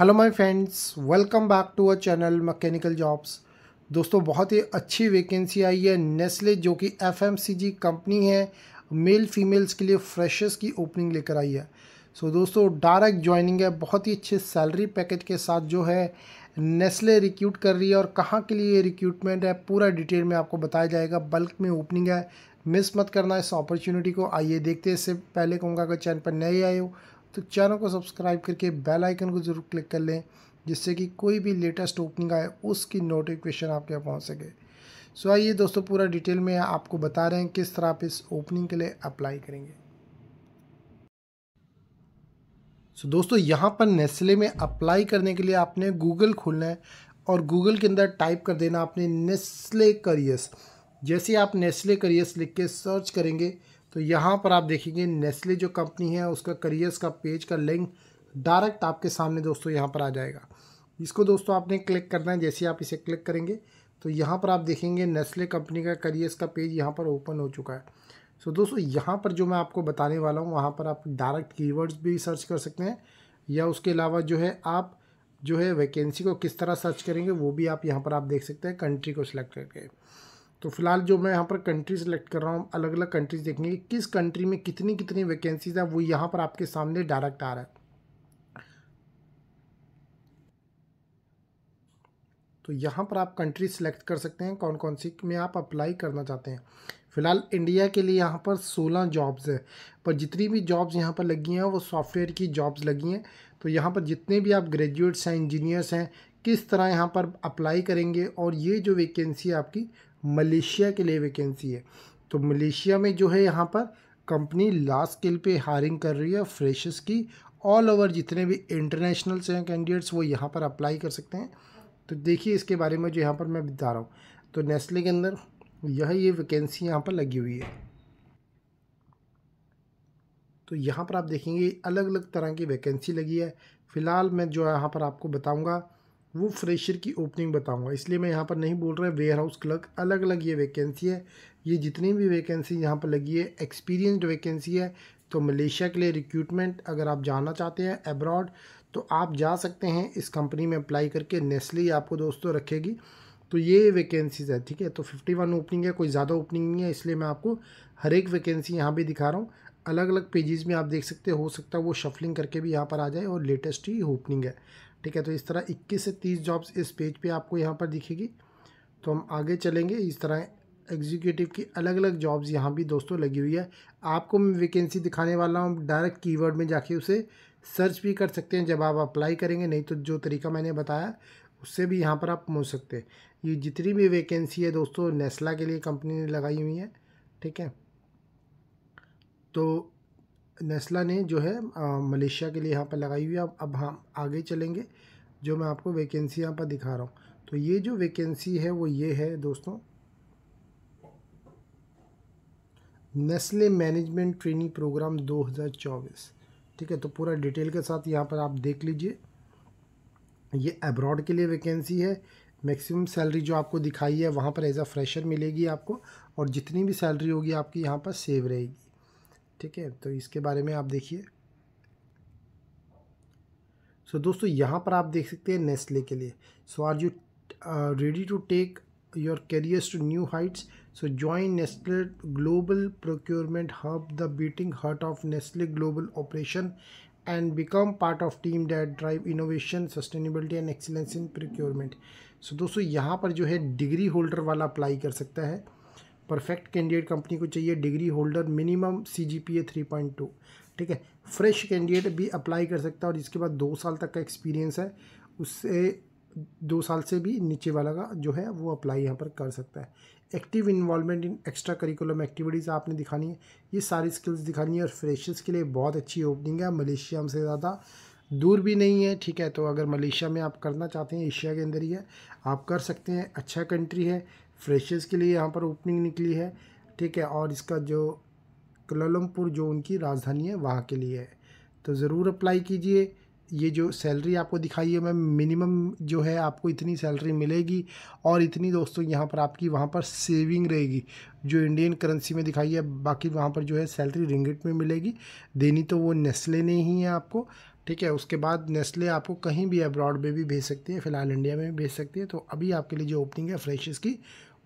Hello my friends, welcome back to our channel mechanical jobs. दोस्तों, बहुत ही अच्छी vacancy आई है नेस्ले, जो कि एफएमसीजी कंपनी है, मेल फीमेल्स के लिए फ्रेशर्स की ओपनिंग लेकर आई है। दोस्तों, डायरेक्ट ज्वाइनिंग है, बहुत ही अच्छे सैलरी पैकेज के साथ जो है नेस्ले रिक्रूट कर रही है। और कहाँ के लिए रिक्रूटमेंट है पूरा डिटेल में आपको बताया जाएगा। बल्क में ओपनिंग है, मिस मत करना इस अपॉर्चुनिटी को। आइए देखते हैं। इससे पहले कहूँगा अगर चैनल पर नए आए हो तो चैनल को सब्सक्राइब करके बेल आइकन को ज़रूर क्लिक कर लें, जिससे कि कोई भी लेटेस्ट ओपनिंग आए उसकी नोटिफिकेशन आपके यहाँ पहुँच सके। आइए दोस्तों, पूरा डिटेल में आपको बता रहे हैं किस तरह आप इस ओपनिंग के लिए अप्लाई करेंगे। दोस्तों, यहाँ पर नेस्ले में अप्लाई करने के लिए आपने गूगल खोलना है और गूगल के अंदर टाइप कर देना आपने नेस्ले करियर्स। जैसे आप नेस्ले करियर्स लिख के सर्च करेंगे तो यहाँ पर आप देखेंगे नेस्ले जो कंपनी है उसका करियर्स का पेज का लिंक डायरेक्ट आपके सामने दोस्तों यहाँ पर आ जाएगा। इसको दोस्तों आपने क्लिक करना है। जैसे आप इसे क्लिक करेंगे तो यहाँ पर आप देखेंगे नेस्ले कंपनी का करियर्स का पेज यहाँ पर ओपन हो चुका है। दोस्तों, यहाँ पर जो मैं आपको बताने वाला हूँ वहाँ पर आप डायरेक्ट कीवर्ड्स भी सर्च कर सकते हैं, या उसके अलावा जो है आप जो है वैकेंसी को किस तरह सर्च करेंगे वो भी आप यहाँ पर आप देख सकते हैं कंट्री को सिलेक्ट करके। तो फिलहाल जो मैं यहाँ पर कंट्री सिलेक्ट कर रहा हूँ, अलग अलग कंट्रीज देखेंगे किस कंट्री में कितनी कितनी वैकेंसीज है वो यहाँ पर आपके सामने डायरेक्ट आ रहा है। तो यहाँ पर आप कंट्री सिलेक्ट कर सकते हैं कौन कौन सी में आप अप्लाई करना चाहते हैं। फ़िलहाल इंडिया के लिए यहाँ पर 16 जॉब्स हैं, पर जितनी भी जॉब्स यहाँ पर लगी हैं वो सॉफ्टवेयर की जॉब्स लगी हैं। तो यहाँ पर जितने भी आप ग्रेजुएट्स हैं, इंजीनियर्स हैं, किस तरह यहाँ पर अप्लाई करेंगे। और ये जो वैकेंसी है आपकी मलेशिया के लिए वैकेंसी है। तो मलेशिया में जो है यहाँ पर कंपनी लार्ज स्केल पे हायरिंग कर रही है फ्रेशर्स की। ऑल ओवर जितने भी इंटरनेशनल्स हैं कैंडिडेट्स वो यहाँ पर अप्लाई कर सकते हैं। तो देखिए इसके बारे में जो यहाँ पर मैं बता रहा हूँ। तो नेस्ले के अंदर ये वैकेंसी यहाँ पर लगी हुई है। तो यहाँ पर आप देखेंगे अलग अलग तरह की वैकेंसी लगी है। फ़िलहाल मैं जो यहाँ पर आपको बताऊँगा वो फ्रेशर की ओपनिंग बताऊँगा, इसलिए मैं यहाँ पर नहीं बोल रहा। वेयरहाउस क्लर्क अलग अलग ये वैकेंसी है। ये जितनी भी वैकेंसी यहाँ पर लगी है एक्सपीरियंस्ड वैकेंसी है। तो मलेशिया के लिए रिक्रूटमेंट अगर आप जाना चाहते हैं एब्रॉड तो आप जा सकते हैं इस कंपनी में अप्लाई करके। नेस्ले आपको दोस्तों रखेगी। तो ये वैकेंसीज़ है, ठीक है। तो 51 ओपनिंग है, कोई ज़्यादा ओपनिंग नहीं है, इसलिए मैं आपको हर एक वैकेंसी यहाँ भी दिखा रहा हूँ। अलग अलग पेजेस में आप देख सकते हो सकता है वो शफलिंग करके भी यहाँ पर आ जाए और लेटेस्ट ही ओपनिंग है, ठीक है। तो इस तरह 21 से 30 जॉब्स इस पेज पे आपको यहाँ पर दिखेगी। तो हम आगे चलेंगे। इस तरह एग्जीक्यूटिव की अलग अलग जॉब्स यहाँ भी दोस्तों लगी हुई है। आपको मैं वैकेंसी दिखाने वाला हूँ, डायरेक्ट कीवर्ड में जाके उसे सर्च भी कर सकते हैं जब आप अप्लाई करेंगे, नहीं तो जो तरीका मैंने बताया उससे भी यहाँ पर आप पहुँच सकते हैं। ये जितनी भी वैकेंसी है दोस्तों नेस्ले के लिए कंपनी ने लगाई हुई है, ठीक है। तो नेस्ले ने जो है मलेशिया के लिए यहाँ पर लगाई हुई है। अब हम आगे चलेंगे, जो मैं आपको वैकेंसी यहाँ पर दिखा रहा हूँ। तो ये जो वैकेंसी है वो ये है दोस्तों, नेस्ले मैनेजमेंट ट्रेनिंग प्रोग्राम 2024, ठीक है। तो पूरा डिटेल के साथ यहाँ पर आप देख लीजिए। ये अब्रॉड के लिए वैकेंसी है। मैक्सिमम सैलरी जो आपको दिखाई है वहाँ पर एज अ फ्रेशर मिलेगी आपको, और जितनी भी सैलरी होगी आपकी यहाँ पर सेव रहेगी, ठीक है। तो इसके बारे में आप देखिए। दोस्तों, यहाँ पर आप देख सकते हैं नेस्ले के लिए। Are you ready to take your careers to new heights? Join Nestle global procurement hub, the beating heart of Nestle global operation, and become part of team that drive innovation, sustainability and excellence in procurement. दोस्तों, यहाँ पर जो है degree holder वाला apply कर सकता है। Perfect candidate company को चाहिए, डिग्री होल्डर, मिनिमम CGPA 3.2, ठीक है। फ्रेश कैंडिडेट भी अप्लाई कर सकता है और इसके बाद 2 साल तक का एक्सपीरियंस है, उससे 2 साल से भी नीचे वाला का जो है वो अप्लाई यहाँ पर कर सकता है। Active involvement in extra curriculum activities आपने दिखानी है, ये सारी स्किल्स दिखानी है। और फ्रेशर्स के लिए बहुत अच्छी ओपनिंग है। मलेशिया हमसे ज़्यादा दूर भी नहीं है, ठीक है। तो अगर मलेशिया में आप करना चाहते हैं, एशिया के अंदर ही है, आप कर सकते हैं। अच्छा कंट्री है, फ्रेशर्स के लिए यहाँ पर ओपनिंग निकली है, ठीक है। और इसका जो कुआलालंपुर जो उनकी राजधानी है वहाँ के लिए है। तो ज़रूर अप्लाई कीजिए। ये जो सैलरी आपको दिखाई है, मैं मिनिमम जो है आपको इतनी सैलरी मिलेगी और इतनी दोस्तों यहाँ पर आपकी वहाँ पर सेविंग रहेगी जो इंडियन करेंसी में दिखाई है। बाकी वहाँ पर जो है सैलरी रिंगिट में मिलेगी, देनी तो वो नेस्ले ने ही है आपको, ठीक है। उसके बाद नेस्ले आपको कहीं भी अब्रॉड में भी भेज सकती है, फ़िलहाल इंडिया में भी भेज सकती है। तो अभी आपके लिए जो ओपनिंग है फ्रेशर्स की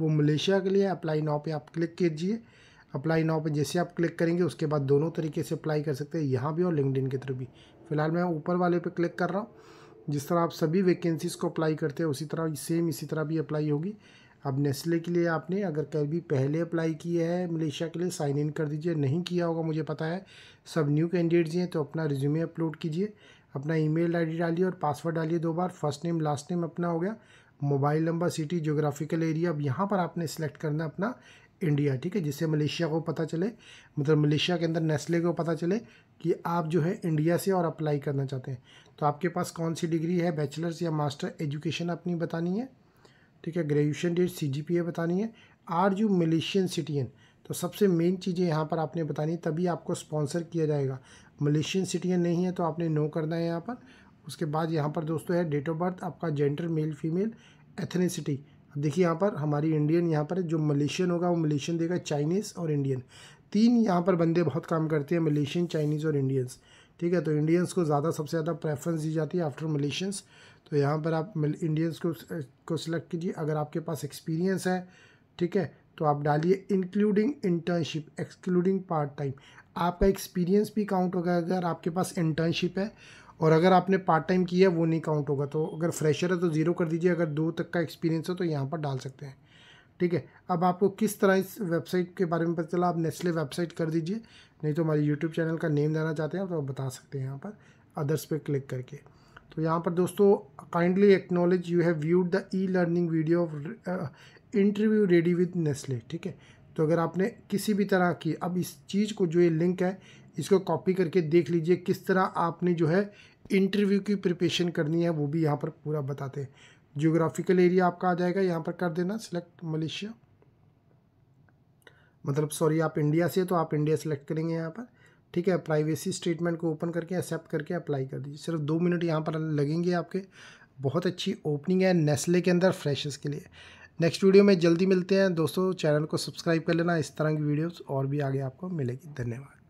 वो मलेशिया के लिए अप्लाई नाउ पे आप क्लिक कीजिए। अप्लाई नाउ पे जैसे आप क्लिक करेंगे उसके बाद दोनों तरीके से अप्लाई कर सकते हैं, यहाँ भी और लिंक्डइन के थ्रू भी। फ़िलहाल मैं ऊपर वाले पे क्लिक कर रहा हूँ। जिस तरह आप सभी वैकेंसीज़ को अप्लाई करते हैं उसी तरह सेम इसी तरह भी अप्लाई होगी। अब नेस्ले के लिए आपने अगर कभी पहले अप्लाई किया है मलेशिया के लिए साइन इन कर दीजिए, नहीं किया होगा मुझे पता है, सब न्यू कैंडिडेट्स हैं, तो अपना रिज्यूमे अपलोड कीजिए, अपना ईमेल आईडी डालिए और पासवर्ड डालिए 2 बार। फर्स्ट नेम लास्ट नेम अपना हो गया, mobile number, city, geographical area. अब यहाँ पर आपने सेलेक्ट करना अपना इंडिया, ठीक है, जिससे मलेशिया को पता चले, मतलब मलेशिया के अंदर नेस्ले को पता चले कि आप जो है इंडिया से और अप्लाई करना चाहते हैं। तो आपके पास कौन सी डिग्री है, बैचलर्स या मास्टर, एजुकेशन अपनी बतानी है, ठीक है, ग्रेजुएशन डेट, CGPA बतानी है, आर यू मलेशियन सिटीजन। तो सबसे मेन चीज़ें यहाँ पर आपने बतानी, तभी आपको स्पॉन्सर किया जाएगा। मलेशियन सिटीजन नहीं है तो आपने नो करना है यहाँ पर। उसके बाद यहाँ पर दोस्तों है डेट ऑफ बर्थ, आपका जेंडर मेल फीमेल, एथनिसिटी। अब देखिए यहाँ पर हमारी इंडियन, यहाँ पर जो मलेशियन होगा वो मलेशियन देगा, चाइनीज़ और इंडियन, 3 यहाँ पर बंदे बहुत काम करते हैं, मलेशियन, चाइनीज़ और इंडियंस, ठीक है। तो इंडियंस को ज़्यादा सबसे ज़्यादा प्रेफरेंस दी जाती है आफ्टर मलेशियंस। तो यहाँ पर आप इंडियंस को सिलेक्ट कीजिए। अगर आपके पास एक्सपीरियंस है, ठीक है, तो आप डालिए including internship, excluding part time. आपका एक्सपीरियंस भी काउंट होगा अगर आपके पास इंटर्नशिप है, और अगर आपने पार्ट टाइम किया है वो नहीं काउंट होगा। तो अगर फ्रेशर है तो 0 कर दीजिए, अगर 2 तक का एक्सपीरियंस हो तो यहाँ पर डाल सकते हैं, ठीक है। अब आपको किस तरह इस वेबसाइट के बारे में पता चला, आप नेस्ले वेबसाइट कर दीजिए, नहीं तो हमारे यूट्यूब चैनल का नेम देना चाहते हैं तो आप बता सकते हैं यहाँ पर अदर्स पे क्लिक करके। तो यहाँ पर दोस्तों kindly acknowledge you have viewed the e learning video of interview ready with Nestle, ठीक है। तो अगर आपने किसी भी तरह की, अब इस चीज़ को जो ये लिंक है इसको कॉपी करके देख लीजिए किस तरह आपने जो है इंटरव्यू की प्रिपरेशन करनी है, वो भी यहाँ पर पूरा बताते हैं। ज्योग्राफिकल एरिया आपका आ जाएगा, यहाँ पर कर देना सिलेक्ट मलेशिया, मतलब सॉरी आप इंडिया से, तो आप इंडिया सेलेक्ट करेंगे यहाँ पर, ठीक है। प्राइवेसी स्टेटमेंट को ओपन करके एक्सेप्ट करके अप्लाई कर दीजिए। सिर्फ 2 मिनट यहाँ पर लगेंगे आपके। बहुत अच्छी ओपनिंग है नेस्ले के अंदर फ्रेशर्स के लिए। नेक्स्ट वीडियो में जल्दी मिलते हैं दोस्तों। चैनल को सब्सक्राइब कर लेना, इस तरह की वीडियोज़ और भी आगे आपको मिलेगी। धन्यवाद।